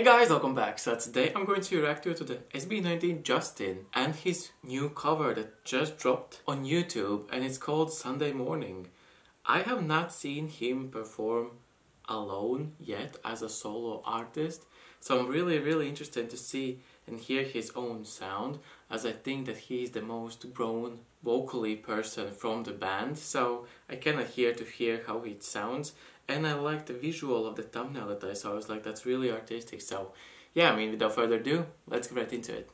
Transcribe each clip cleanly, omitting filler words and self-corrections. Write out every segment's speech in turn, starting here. Hey guys, welcome back. So today I'm going to react to the SB19 Justin and his new cover that just dropped on YouTube, and it's called Sunday Morning. I have not seen him perform alone yet as a solo artist, so I'm really interested to see and hear his own sound, as I think that he is the most grown vocally person from the band, so I cannot hear how it sounds. And I like the visual of the thumbnail that I saw. I was like, that's really artistic. So yeah, I mean, without further ado, let's get right into it.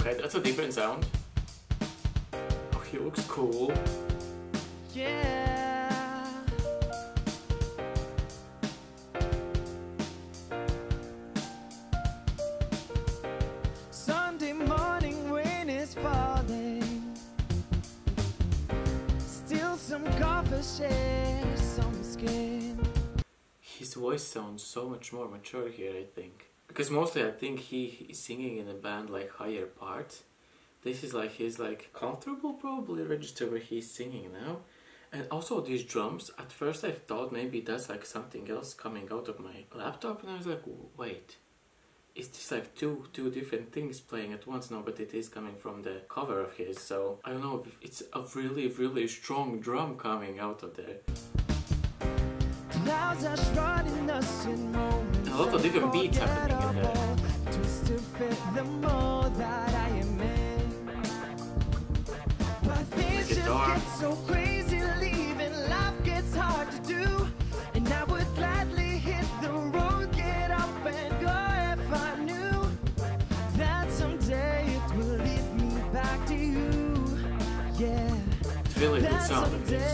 Okay, that's a different sound. Oh, he looks cool. Yeah. Sunday morning, rain is falling. Still some his voice sounds so much more mature here, I think. Because mostly I think he is singing in a band like higher part. This is like his like comfortable probably register where he's singing now. And also these drums, at first I thought maybe that's like something else coming out of my laptop, and I was like, wait, is this like two different things playing at once? No, but it is coming from the cover of his, so I don't know, it's a really strong drum coming out of there. And a lot of different beats happening in here. The guitar. Really good sound of this.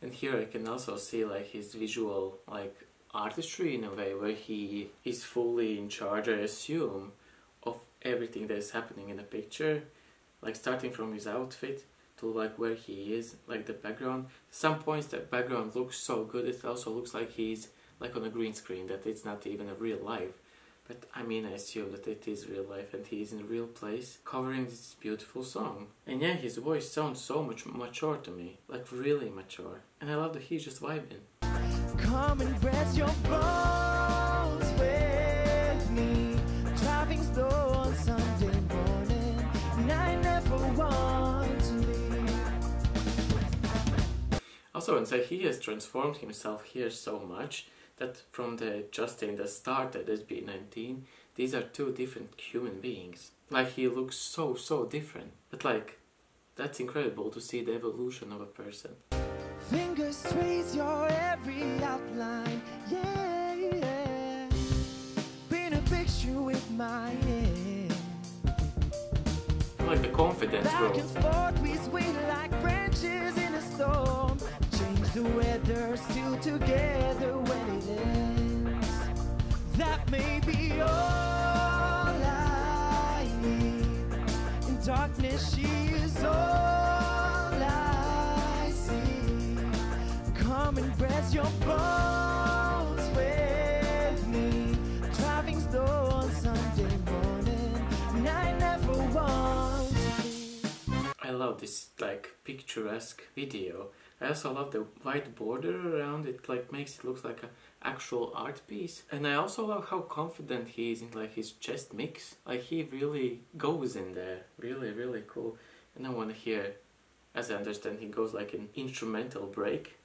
And here I can also see like his visual like artistry in a way, where he is fully in charge, I assume, of everything that is happening in the picture, like starting from his outfit to like where he is, like the background. Some points the background looks so good, it also looks like he's like on a green screen, that it's not even a real life. But I mean, I assume that it is real life and he is in a real place covering this beautiful song. And yeah, his voice sounds so much mature to me, like really mature. And I love that he's just vibing. Come and rest your bones with me, driving slow on Sunday morning, and I never want. Also, and so he has transformed himself here so much that from the Justin that started SB19, these are two different human beings. Like he looks so different. But like, that's incredible to see the evolution of a person. Fingers trace your every outline, yeah, yeah. Paint a picture with my hand. Like the confidence back and forth we swing like branches in a storm. The weather still together when it ends. That may be all I need. In darkness, she is all I see. Come and rest your bones with me. Driving slow on Sunday morning, and I never want to leave. I love this like picturesque video. I also love the white border around it, like makes it look like an actual art piece. And I also love how confident he is in like his chest mix. Like he really goes in there, really cool. And I want to hear, as I understand, he goes like an instrumental break,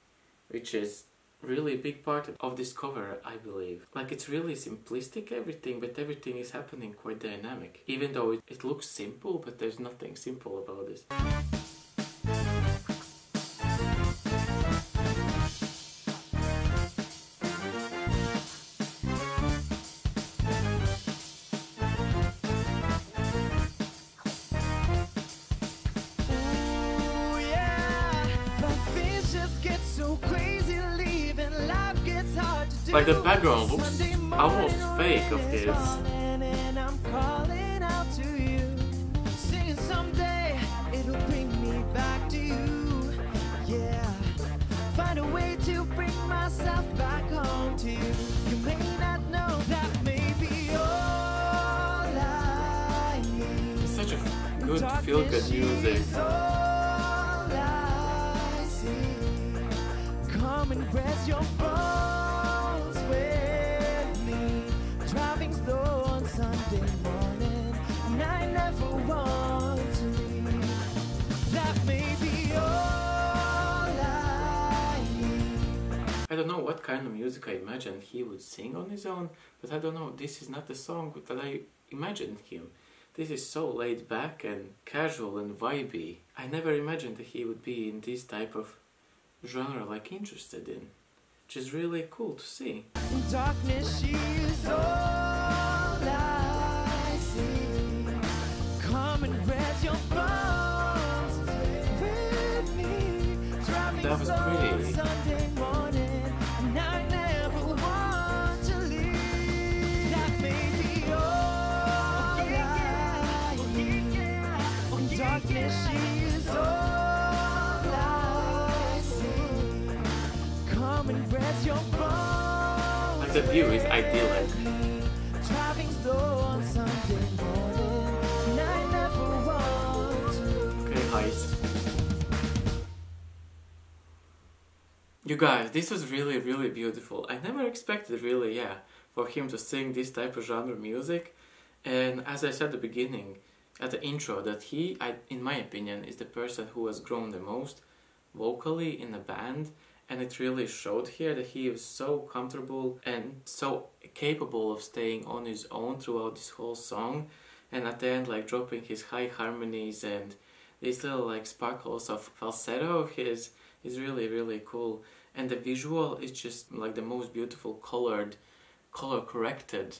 which is really a big part of this cover, I believe. Like it's really simplistic everything, but everything is happening quite dynamic. Even though it looks simple, but there's nothing simple about this. Like the background looks almost fake of his. Find a way to bring myself back home to you. You may not know that. such a good feel-good music. Come and press your bones with me. Driving slow on Sunday morning, and I never want to leave. That may be all I need. I don't know what kind of music I imagined he would sing on his own, but I don't know, this is not the song that I imagined him. This is so laid back and casual and vibey. I never imagined that he would be in this type of genre like interested in, which is really cool to see. In darkness she is all I see. Come and rest your bones with me. That was pretty. Sunday morning, and I never want to leave. That may be all I need. In darkness she is all I see. Come and rest your bones. Like the view is idyllic. Okay, guys. You guys, this was really, really beautiful. I never expected, really, for him to sing this type of genre music. And as I said at the beginning, at the intro, that he, in my opinion, is the person who has grown the most vocally in the band, and it really showed here that he was so comfortable and so capable of staying on his own throughout this whole song, and at the end like dropping his high harmonies and these little like sparkles of falsetto of his is really, really cool. And the visual is just like the most beautiful colored, color corrected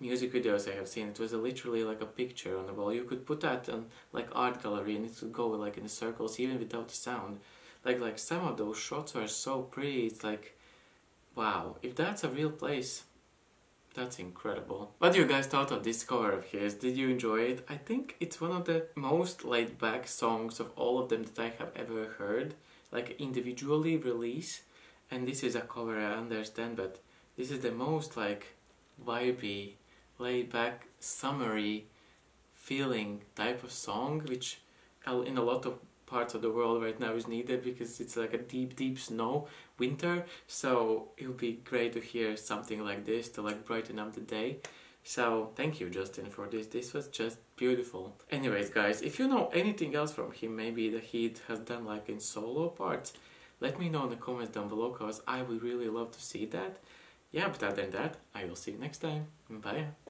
music videos I have seen. It was literally like a picture on the wall. You could put that on like art gallery and it would go like in circles even without the sound. Like some of those shots are so pretty. It's like, wow, if that's a real place, that's incredible. What do you guys thought of this cover of his? Did you enjoy it? I think it's one of the most laid back songs of all of them that I have ever heard, like individually released. And this is a cover, I understand, but this is the most like vibey, laid back, summery feeling type of song, which in a lot of parts of the world right now is needed because it's like a deep, deep snow winter. So it would be great to hear something like this to like brighten up the day. So thank you, Justin, for this. This was just beautiful. Anyways, guys, if you know anything else from him, maybe that he has done like in solo parts, let me know in the comments down below because I would really love to see that. Yeah, but other than that, I will see you next time. Bye!